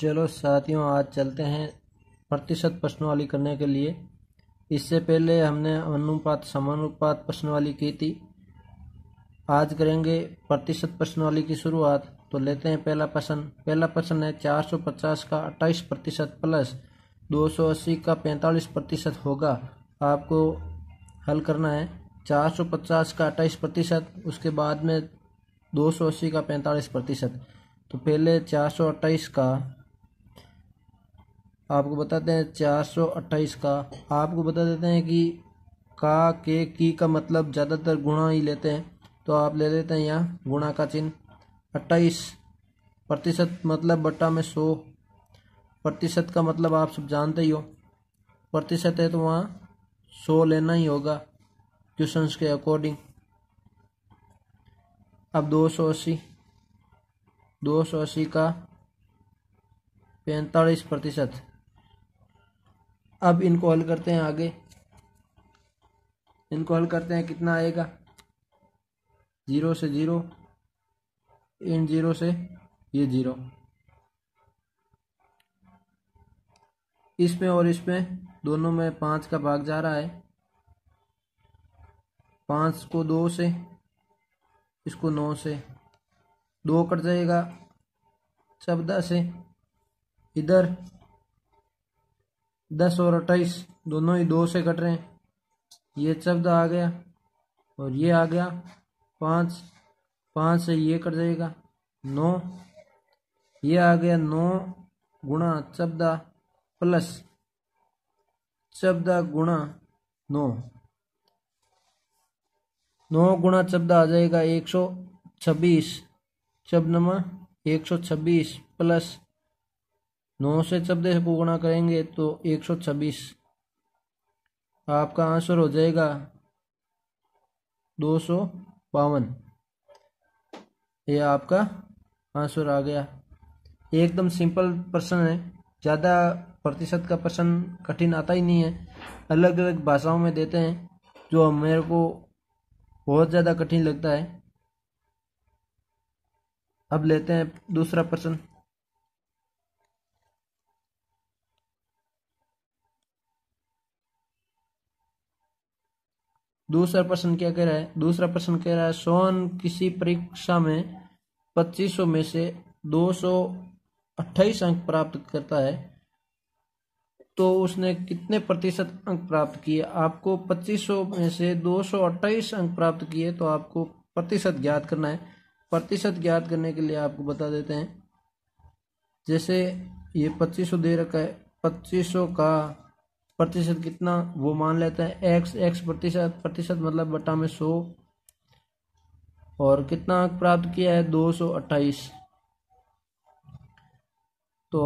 चलो साथियों, आज चलते हैं प्रतिशत प्रश्नावली करने के लिए। इससे पहले हमने अनुपात समानुपात प्रश्नावली की थी, आज करेंगे प्रतिशत प्रश्नावली की शुरुआत। तो लेते हैं पहला प्रश्न। पहला प्रश्न है 450 का 28% प्लस 280 का 45% होगा। आपको हल करना है 450 का 28%, उसके बाद में 280 का 45%। तो पहले 428 का आपको बताते हैं, 428 का आपको बता देते हैं कि का के की का मतलब ज़्यादातर गुणा ही लेते हैं, तो आप ले लेते हैं यहाँ गुणा का चिन्ह। 28% मतलब बट्टा में 100। प्रतिशत का मतलब आप सब जानते ही हो, प्रतिशत है तो वहाँ 100 लेना ही होगा क्वेश्चंस के अकॉर्डिंग। अब 280 का 45%। अब इनको हल करते हैं आगे, इनको हल करते हैं कितना आएगा। 0 से 0, इन 0 से ये 0, इसमें और इसमें दोनों में 5 का भाग जा रहा है। 5 को 2 से, इसको 9 से, 2 कट जाएगा 14 से, इधर 10 और 28 दोनों ही 2 से कट रहे हैं, ये 14 आ गया और ये आ गया 5 से ये कट जाएगा 9, ये आ गया 9 गुणा 14 प्लस 14 गुणा 9, 9 गुणा 14 आ जाएगा 126। शब्द नंबर 126 प्लस 9 से 14 को गुणा करेंगे तो 126। आपका आंसर हो जाएगा 252। ये आपका आंसर आ गया। एकदम सिंपल प्रश्न है, ज़्यादा प्रतिशत का प्रश्न कठिन आता ही नहीं है। अलग अलग भाषाओं में देते हैं, जो मेरे को बहुत ज़्यादा कठिन लगता है। अब लेते हैं दूसरा प्रश्न। दूसरा प्रश्न क्या कह रहा है? दूसरा प्रश्न कह रहा है सोहन किसी परीक्षा में 2500 में से 228 अंक प्राप्त करता है, तो उसने कितने प्रतिशत अंक प्राप्त किए। आपको 2500 में से 228 अंक प्राप्त किए, तो आपको प्रतिशत ज्ञात करना है। प्रतिशत ज्ञात करने के लिए आपको बता देते हैं, जैसे ये 2500 दे रखा है, 2500 का प्रतिशत कितना वो मान लेते हैं x। x प्रतिशत मतलब बटा में 100, और कितना अंक प्राप्त किया है 228, तो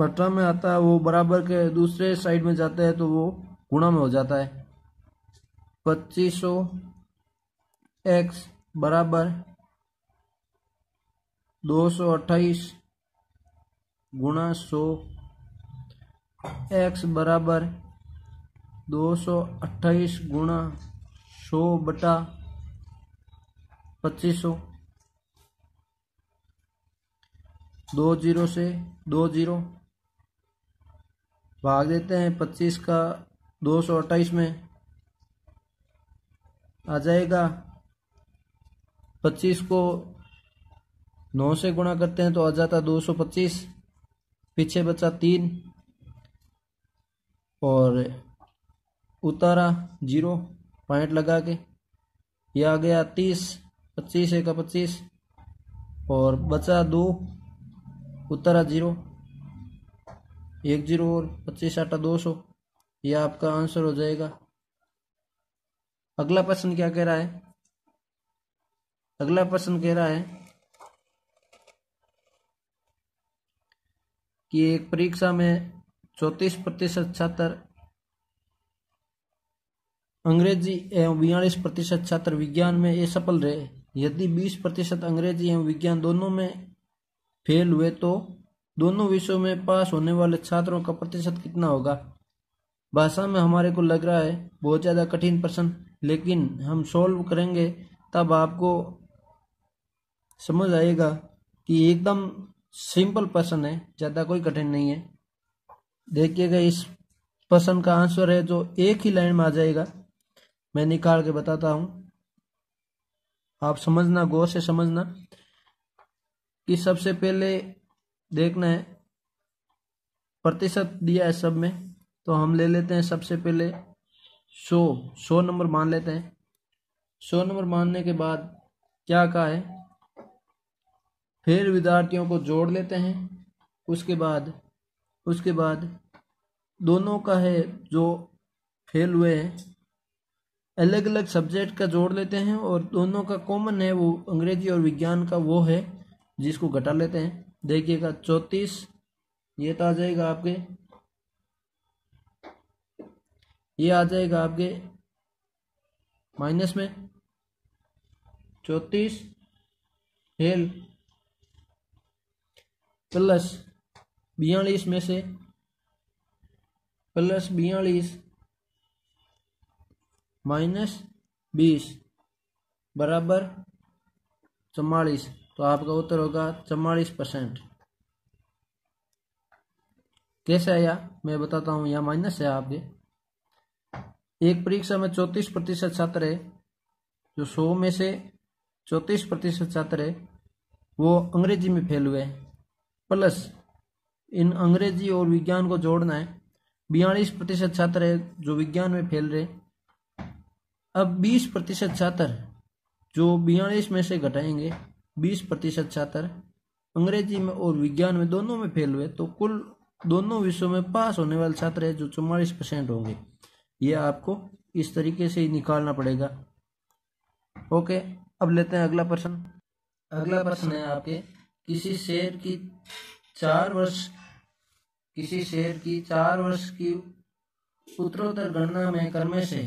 बटा में आता है वो बराबर के दूसरे साइड में जाता है तो वो गुणा में हो जाता है। 2500x बराबर 228 गुणा 100, एक्स बराबर 228 गुणा 100 बटा 2500। 20 से 20 भाग देते हैं 25 का 228 में, आ जाएगा 25 को 9 से गुणा करते हैं तो आ जाता 225, पीछे बचा 3 और उतारा 0 पॉइंट लगा के, यह आ गया 30। 25 का 25 और बचा 2, उतारा 0, 10 और 25 आटा 200। यह आपका आंसर हो जाएगा। अगला प्रश्न क्या कह रहा है? अगला प्रश्न कह रहा है कि एक परीक्षा में 34% छात्र अंग्रेजी एवं 42% छात्र विज्ञान में असफल रहे। यदि 20% अंग्रेजी एवं विज्ञान दोनों में फेल हुए तो दोनों विषयों में पास होने वाले छात्रों का प्रतिशत कितना होगा। भाषा में हमारे को लग रहा है बहुत ज़्यादा कठिन प्रश्न, लेकिन हम सॉल्व करेंगे तब आपको समझ आएगा कि एकदम सिंपल प्रश्न है, ज्यादा कोई कठिन नहीं है। देखिएगा इस प्रश्न का आंसर है जो एक ही लाइन में आ जाएगा, मैं निकाल के बताता हूं, आप समझना, गौर से समझना। कि सबसे पहले देखना है प्रतिशत दिया है सब में, तो हम ले लेते हैं सबसे पहले 100 नंबर मान लेते हैं। 100 नंबर मानने के बाद क्या कहा है, फिर विद्यार्थियों को जोड़ लेते हैं। उसके बाद दोनों का है जो फेल हुए हैं, अलग अलग सब्जेक्ट का जोड़ लेते हैं, और दोनों का कॉमन है वो अंग्रेजी और विज्ञान का वो है जिसको घटा लेते हैं। देखिएगा 34 ये तो आ जाएगा आपके, ये आ जाएगा आपके माइनस में 34 फेल, प्लस 42 में से प्लस 42 माइनस 20 बराबर 44। तो आपका उत्तर होगा 44%। कैसे आया मैं बताता हूँ, यहाँ माइनस है आपके। एक परीक्षा में 34% छात्र है, जो 100 में से 34% छात्र है वो अंग्रेजी में फेल हुए हैं, प्लस इन अंग्रेजी और विज्ञान को जोड़ना है। 42% छात्र है जो विज्ञान में फेल रहे, अब 20% छात्र जो 42 में से घटाएंगे, 20% छात्र अंग्रेजी में और विज्ञान में दोनों में फेल हुए, तो कुल दोनों विषयों में पास होने वाले छात्र है जो 44% होंगे। ये आपको इस तरीके से ही निकालना पड़ेगा। ओके, अब लेते हैं अगला प्रश्न। अगला प्रश्न है आपके, किसी शेयर की चार वर्ष की उत्तरोत्तर गणना में क्रमे से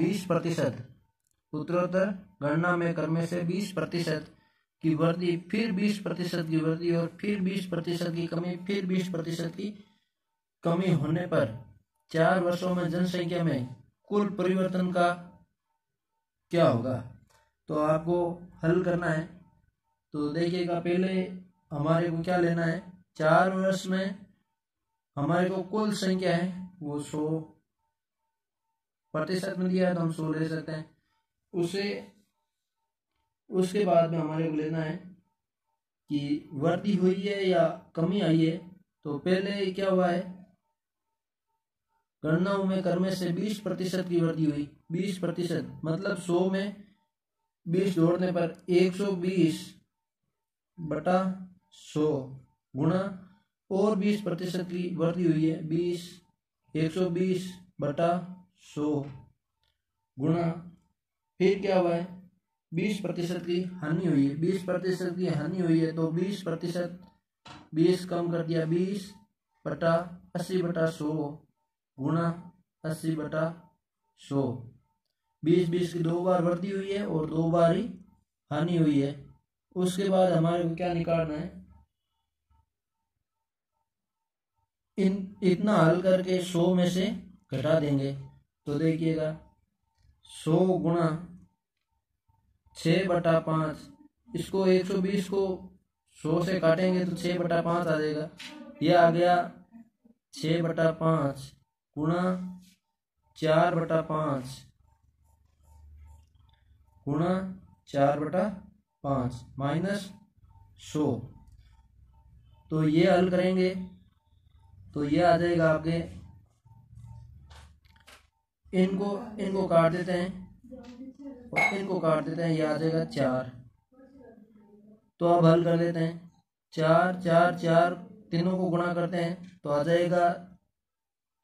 20% उत्तरोत्तर गणना में क्रमे से 20% की वृद्धि, फिर 20% की वृद्धि, और फिर 20% की कमी, फिर 20% की कमी होने पर 4 वर्षों में जनसंख्या में कुल परिवर्तन का क्या होगा। तो आपको हल करना है। तो देखिएगा पहले हमारे को क्या लेना है, 4 वर्ष में हमारे को कुल संख्या है वो 100% में दिया है, तो हम 100 ले सकते हैं उसे। उसके बाद में हमारे को लेना है कि वृद्धि हुई है या कमी आई है। तो पहले क्या हुआ है, गणनाओं में क्रम से 20% की वृद्धि हुई। 20% मतलब 100 में 20 जोड़ने पर 120/100 गुणा, और 20% की वृद्धि हुई है 120/100 गुणा। फिर क्या हुआ है, 20% की हानि हुई है। 20% की हानि हुई है तो 20% 20 कम कर दिया, 20/80/100 गुणा 80/100। 20 की 2 बार वृद्धि हुई है और 2 बार ही हानि हुई है। उसके बाद हमारे को क्या निकालना है, इन इतना हल करके 100 में से घटा देंगे। तो देखिएगा 100 गुणा 6/5, इसको 120 को 100 से काटेंगे तो 6/5 आ जाएगा। यह आ गया 6/5 गुणा 4/5 गुणा 4/5 माइनस 100। तो ये हल करेंगे तो ये आ जाएगा आपके, इनको काट देते हैं और इनको काट देते हैं, ये आ जाएगा 4। तो अब हल कर देते हैं, 4 4 4 तीनों को गुणा करते हैं तो आ जाएगा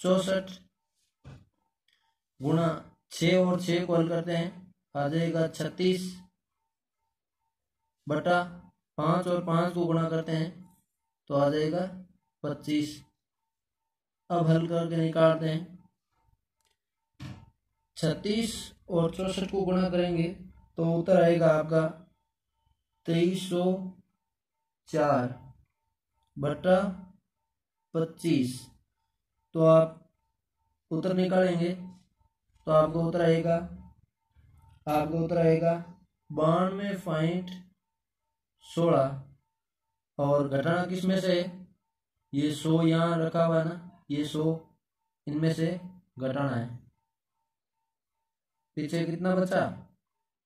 64 गुणा 6 और 6 को हल करते हैं आ जाएगा 36/5, और 5 को गुणा करते हैं तो आ जाएगा 25। अब हल करके निकालते हैं, 36 और 64 को गुणा करेंगे तो उत्तर आएगा आपका 2304/25। तो आप उत्तर निकालेंगे तो आपका उत्तर आएगा 92.16 और घटाना किसमें से, ये 100 यहाँ रखा हुआ है ना, ये 100 इनमें से घटाना है। पीछे कितना बचा,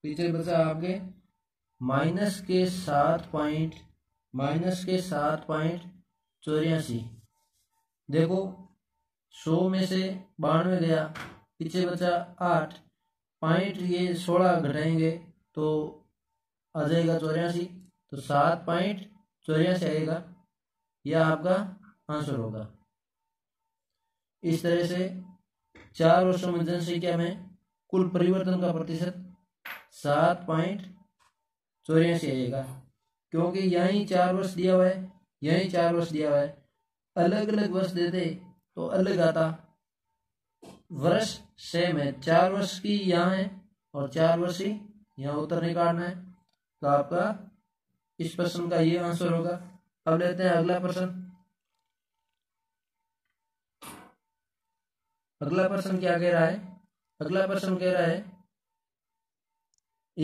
पीछे बचा आपके -7.84। देखो 100 में से 92 गया, पीछे बचा 8 पॉइंट, ये 16 घटाएंगे तो आ जाएगा 84, तो 7.84 आएगा, यह आपका आंसर होगा। इस तरह से चार और समंजन संख्या में कुल परिवर्तन का प्रतिशत 7.84 आएगा, क्योंकि यही 4 वर्ष दिया हुआ है, यही 4 वर्ष दिया हुआ है। अलग अलग वर्ष देते तो अलग आता, वर्ष सेम है, 4 वर्ष की यहाँ है और 4 वर्ष ही यहाँ उत्तर निकालना है। तो आपका इस प्रश्न का ये आंसर होगा। अब लेते हैं अगला प्रश्न। अगला प्रश्न क्या कह रहा है, अगला प्रश्न कह रहा है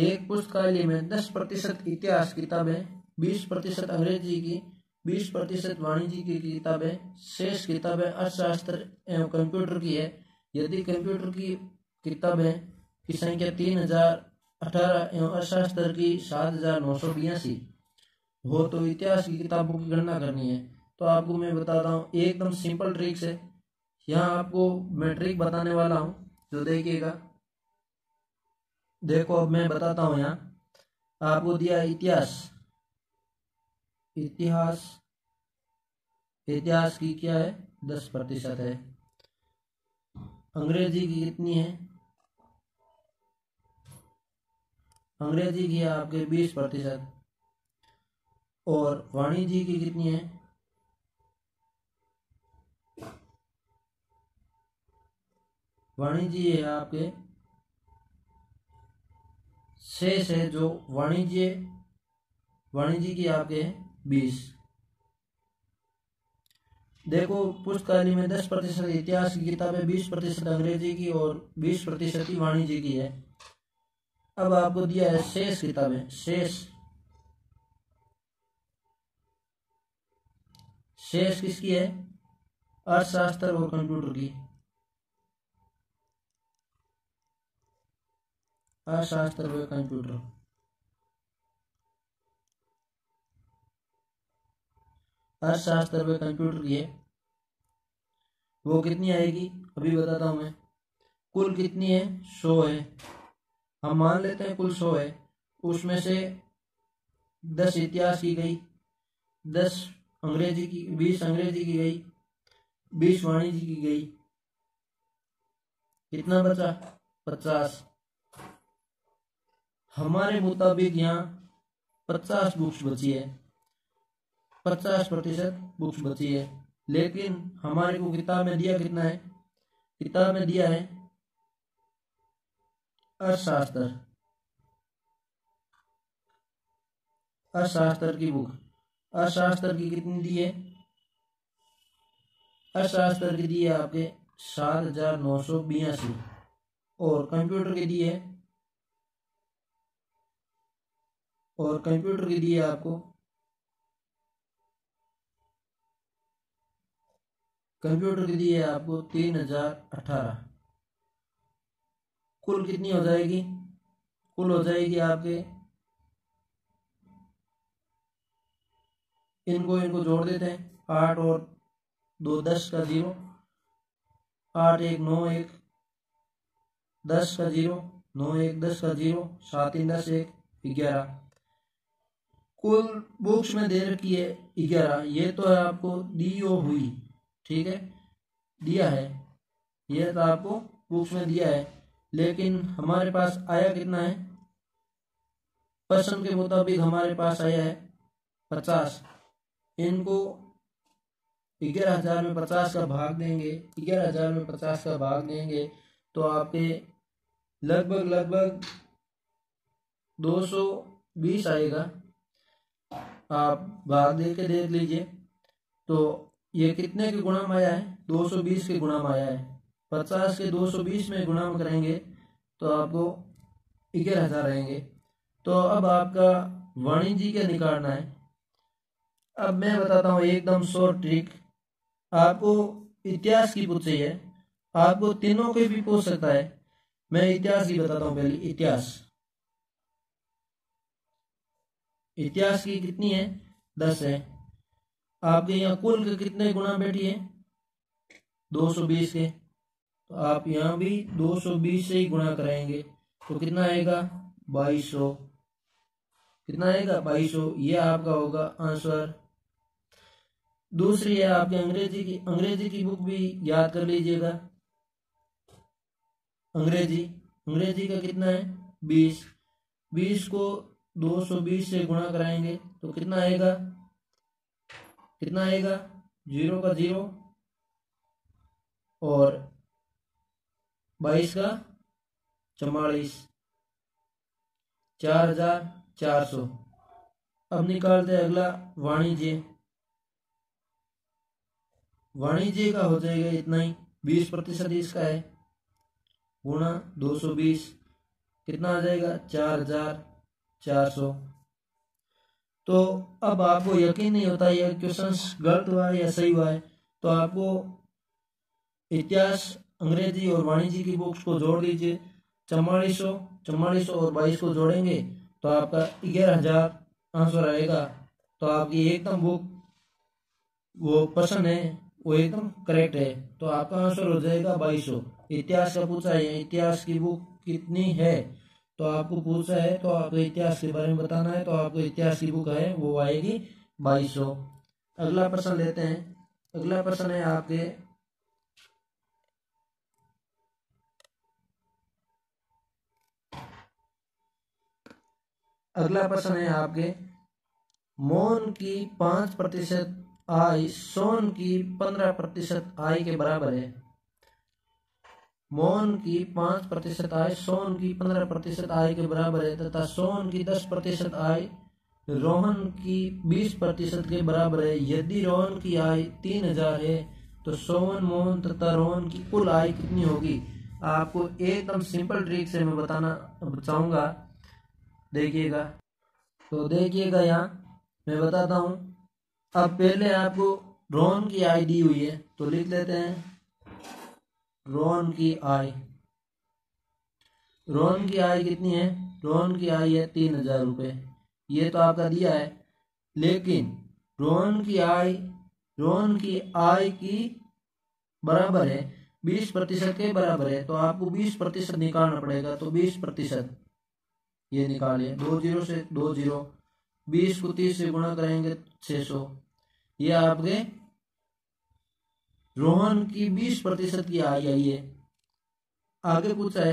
एक पुस्तकालय में 10% इतिहास किताबें, 20% अंग्रेजी की, 20% वाणिज्य की किताबें, शेष किताबें अर्थशास्त्र एवं कंप्यूटर की है। यदि कंप्यूटर की किताबें की संख्या 3018 एवं अर्थशास्त्र की 7982 हो तो इतिहास की किताबों की गणना करनी है। तो आपको मैं बताता हूँ, एकदम सिंपल ट्रिक्स है, यहाँ आपको मैं ट्रिक बताने वाला हूँ, जो देखिएगा। देखो अब मैं बताता हूँ, यहाँ आपको दिया इतिहास, इतिहास इतिहास की क्या है 10% है, अंग्रेजी की कितनी है, अंग्रेजी की है आपके 20%, और वाणिज्य की कितनी है, वाणिज्य है आपके शेष है, जो वाणिज्य की आपके 20। देखो पुस्तकालय में 10% इतिहास की किताबें, 20% अंग्रेजी की और 20% ही वाणिज्य की है। अब आपको दिया है शेष किताबें, शेष किसकी है, अर्थशास्त्र और कंप्यूटर की, अर्थशास्त्र और कंप्यूटर। अर्थशास्त्र व कंप्यूटर की है वो कितनी आएगी, अभी बताता हूँ मैं। कुल कितनी है, 100 है, हम मान लेते हैं कुल 100 है, उसमें से 10 इतिहास की गई, 10 अंग्रेजी की, 20 अंग्रेजी की गई, 20 वाणिज्य की गई, कितना बचा 50। हमारे मुताबिक यहाँ 50 बुक्स बची है, 50% बुक्स बची है, लेकिन हमारे को किताब में दिया कितना है, किताब में दिया है अर्थशास्त्र, अर्थशास्त्र की बुक, अर्थशास्त्र की कितनी दी है, अर्थशास्त्र की दी है आपके 7982, और कंप्यूटर की दी है, और कंप्यूटर की दी है आपको, कंप्यूटर की दी है आपको 3018। कुल कितनी हो जाएगी, कुल हो जाएगी आपके, इनको जोड़ देते हैं, 8 और 2 10 का 0, 8 1 9 1 10 का 0, 9 1 10 का 0, 7 3 10 1 11। कुल बुक्स में दे रखी है 11, ये तो है आपको दी हुई, ठीक है, दिया है, यह तो आपको बुक्स में दिया है, लेकिन हमारे पास आया कितना है, प्रश्न के मुताबिक हमारे पास आया है 50। इनको 11,000 में 50 का भाग देंगे, 11,000 में 50 का भाग देंगे तो आपके लगभग 220 आएगा। आप भाग दे के देख लीजिए, तो ये कितने के गुणा में आया है, 220 के गुणा में आया है, 50 के 220 में गुणा करेंगे तो आपको 11,000 आएंगे। तो अब आपका वाणिज्य क्या निकालना है, अब मैं बताता हूँ एकदम शॉर्ट ट्रिक। आपको इतिहास की पूछ चाहिए, आपको तीनों के भी पूछ सकता है, मैं इतिहास की बताता हूँ। पहले इतिहास की कितनी है? 10 है। आपके यहाँ कुल के कितने गुना बैठी है? 220 के। तो आप यहाँ भी 220 से ही गुना कराएंगे तो कितना आएगा? 2200। कितना आएगा? 2200। ये आपका होगा आंसर। दूसरी है आपके अंग्रेजी की बुक भी याद कर लीजिएगा। अंग्रेजी का कितना है? 20 को 220 से गुणा कराएंगे तो कितना आएगा? 0 का 0 और 22 का 44, 4400। अब निकालते हैं अगला वाणिज्य। वाणिज्य का हो जाएगा इतना ही, 20% इसका है, गुणा 220, कितना आ जाएगा? 4400। तो अब आपको यकीन नहीं होता यह क्वेश्चन गलत हुआ है या सही हुआ है, तो आपको इतिहास, अंग्रेजी और वाणिज्य की बुक्स को जोड़ दीजिए। 4400 और 22 को जोड़ेंगे तो आपका 11000 आंसर आएगा। तो आपकी एकदम बुक वो पसंद है, वो एकदम करेक्ट है, तो आपका आंसर हो जाएगा 2200। इतिहास का पूछा है इतिहास की बुक कितनी है, तो आपको पूछा है तो आपको इतिहास के बारे में बताना है, तो आपको इतिहास की बुक है वो आएगी 2200। अगला प्रश्न लेते हैं। अगला प्रश्न है आपके मोहन की 5% आय सोन की 15% आय के बराबर है। मोहन की 5% आय सोन की 15% आय के बराबर है तथा सोन की 10% आय रोहन की 20% के बराबर है। यदि रोहन की आय 3000 है तो सोन, मोहन तथा रोहन की कुल आय कितनी होगी? आपको एकदम सिंपल ट्रिक से मैं बताना चाहूँगा, देखिएगा। तो देखिएगा यहाँ मैं बताता हूँ। अब पहले आपको रोहन की आय दी हुई है तो लिख लेते हैं रोहन की आय कितनी है? रोहन की आय है 3000 रुपये, ये तो आपका दिया है। लेकिन रोहन की आय की बराबर है 20% के बराबर है, तो आपको 20% निकालना पड़ेगा। तो 20% ये निकालिए, 20 से 20, 20 को 30 से गुणा करेंगे 600। ये आपके रोहन की 20% की आय आई है। आगे पूछा है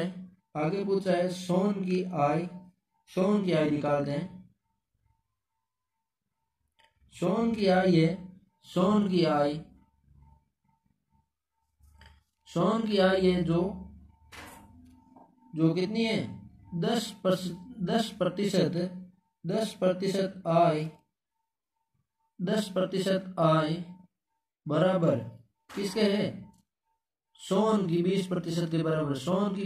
सोन की आय निकालते हैं। सोन की आय है जो कितनी है? 10% आय बराबर किसके है? सोन की 20% के बराबर। सोन की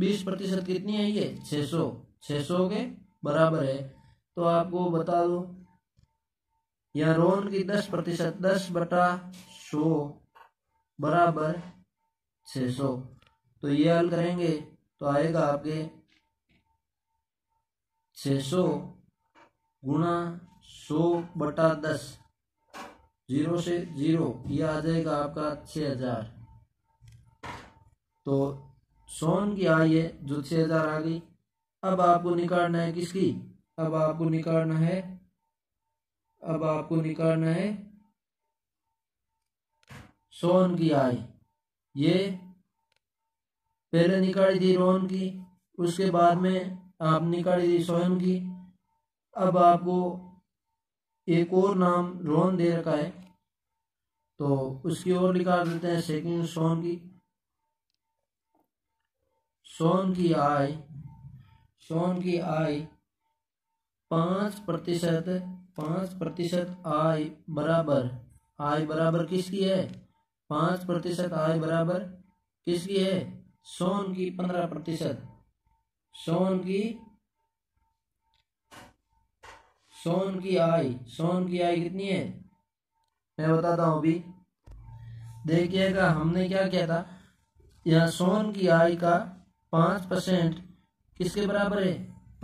20% कितनी है? ये 600 के बराबर है। तो आपको बता दो यहाँ रोहन की 10% 10/100 बराबर 600। तो ये हल करेंगे तो आएगा आपके 600 गुणा 100/10, 0 से 0, यह आ जाएगा आपका 6000। तो सोन की आय है जो 6000 आ गई। अब आपको निकालना है सोन की आय। ये पहले निकाली थी रोहन की, उसके बाद में आप निकाली थी सोन की। अब आपको एक और नाम रोहन दे रखा है तो उसकी ओर निकाल देते हैं। सेकंड सोन की आय 5% आय बराबर किसकी है? 5% आय बराबर किसकी है? सोन की 15%। सोन की आय कितनी है? मैं बताता हूँ अभी। देखिएगा हमने क्या किया था, यहाँ सोन की आय का 5% किसके बराबर है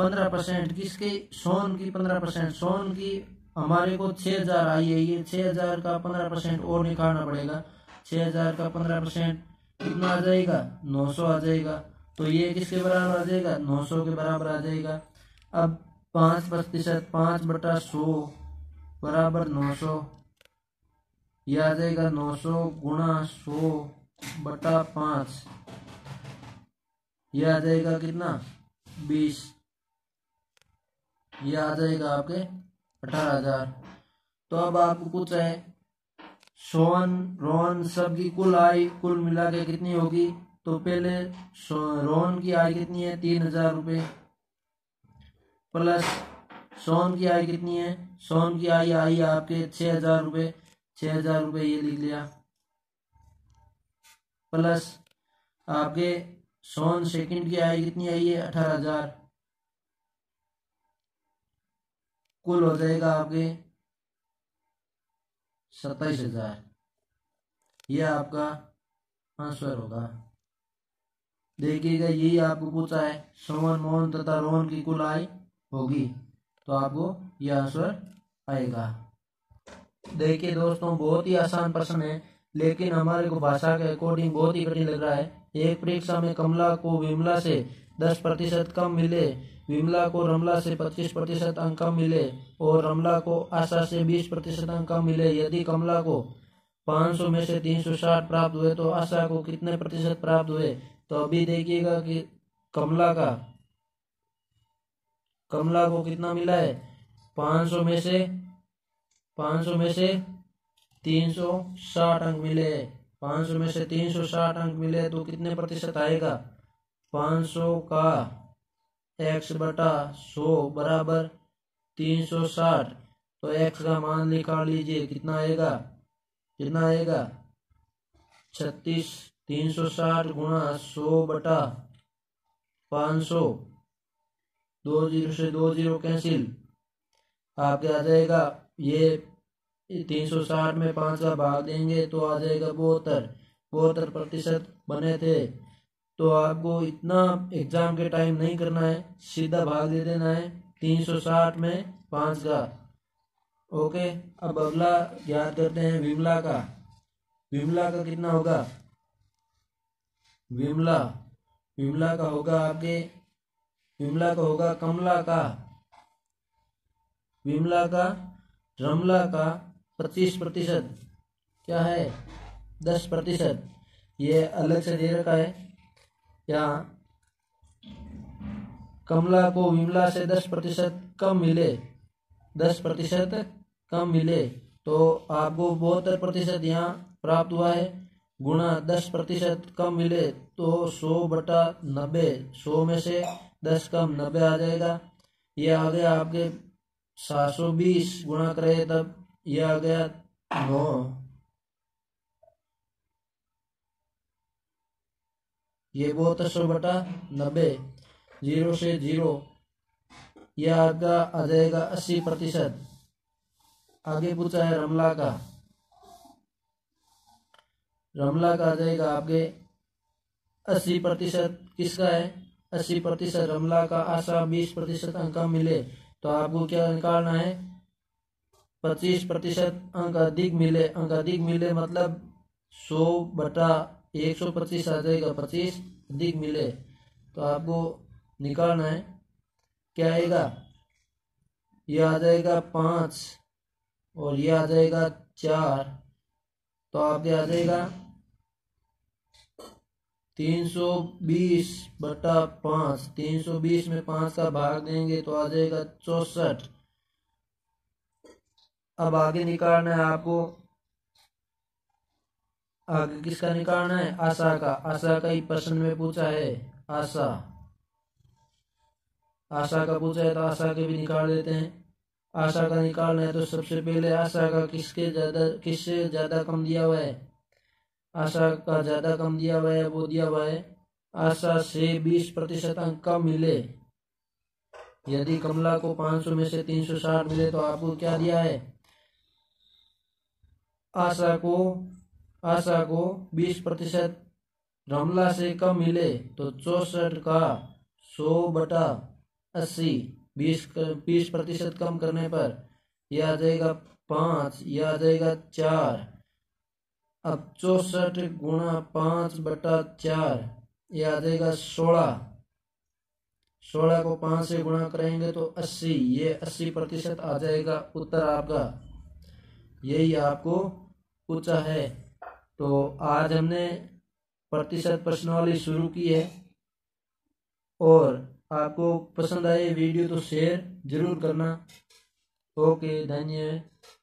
15%। किसके? सोन की 15%। सोन की हमारे को 6000 आई है, ये 6000 का 15% और निकालना पड़ेगा। 6000 का 15% कितना आ जाएगा 900 आ जाएगा। तो ये किसके बराबर आ जाएगा 900 के बराबर आ जाएगा। अब 5% 5/100 बराबर 900, यह आ जाएगा 900 गुणा 100/5, यह आ जाएगा कितना 20, यह आ जाएगा आपके 18,000। तो अब आपको पूछा है सोन रोन सब की कुल आय कुल मिला के कितनी होगी। तो पहले रोन की आय कितनी है 3,000 रुपये प्लस सोन की आय कितनी है, सोन की आय आई आपके 6,000 रुपये, 6,000 रुपये ये लिख लिया प्लस आपके सोन सेकंड की आय कितनी आई है 18,000, कुल हो जाएगा आपके 27,000, यह आपका आंसर होगा। देखिएगा यही आपको पूछा है, सोन मोहन तथा रोहन की कुल आय होगी, तो आपको यह आंसर आएगा। देखिए दोस्तों बहुत ही आसान प्रश्न है, लेकिन हमारे को भाषा के अकॉर्डिंग बहुत ही कठिन लग रहा है। एक परीक्षा में कमला को विमला से 10% कम मिले, विमला को रमला से 25% अंक कम मिले और रमला को आशा से 20% अंक कम मिले। यदि कमला को 500 में से 360 प्राप्त हुए तो आशा को कितने प्रतिशत प्राप्त हुए। तो अभी देखिएगा कि कमला को कितना मिला है 500 में से 360 अंक मिले, 500 में से 360 अंक मिले तो कितने प्रतिशत आएगा 500 का x/100 बराबर 360। तो x का मान निकाल लीजिए कितना आएगा 36, 360 गुणा 100/500, 20 से 20 कैंसिल, आपके आ जाएगा ये 360 में 5 का भाग देंगे तो आ जाएगा 72% बने थे। तो आपको इतना एग्जाम के टाइम नहीं करना है, सीधा भाग दे देना है 360 में 5 का। ओके अब अगला याद करते हैं विमला का कितना होगा, विमला का होगा विमला का रमला का 25% क्या है 10%, ये अलग से दे रखा है। यहाँ कमला को विमला से 10% कम मिले, 10% कम मिले तो आपको 72% यहाँ प्राप्त हुआ है गुणा 10% कम मिले तो 100/90, 100 में से 10 कम 90 आ जाएगा। ये आ गया आपके 720 गुणा करे तब यह आ गया 9, ये 72/90, 0 से 0, यह आपका आ जाएगा 80%। आगे पूछा है रमला का आ जाएगा आपके 80% किसका है 80% रमला का, आशा 20% अंक मिले तो आपको क्या निकालना है 25% अंक अधिक मिले मतलब 100/125 आ जाएगा, 25 अधिक मिले तो आपको निकालना है क्या आएगा, यह आ जाएगा 5 और यह आ जाएगा 4, तो आपके आ जाएगा 320/5, 320 में 5 का भाग देंगे तो आ जाएगा 64। अब आगे निकालना है आपको, आगे किसका निकालना है आशा का ही प्रश्न में पूछा है, आशा का पूछा है तो आशा के भी निकाल देते हैं। आशा का निकालना है तो सबसे पहले आशा का किससे ज्यादा कम दिया हुआ है, आशा का ज्यादा कम दिया हुआ है वो दिया हुआ है आशा से 20% अंक कम मिले। यदि कमला को 500 में से 360 मिले तो आपको क्या दिया है आशा को 20% रमला से कम मिले तो 64 का 100/80 20% कम करने पर यह आ जाएगा 5, यह आ जाएगा 4। अब 64 गुणा 5/4 यह आ जाएगा 16। 16 को 5 से गुणा करेंगे तो 80, ये 80% आ जाएगा उत्तर आपका। यही आपको पूछा है। तो आज हमने प्रतिशत प्रश्नावली शुरू की है और आपको पसंद आए वीडियो तो शेयर जरूर करना। ओके, धन्यवाद।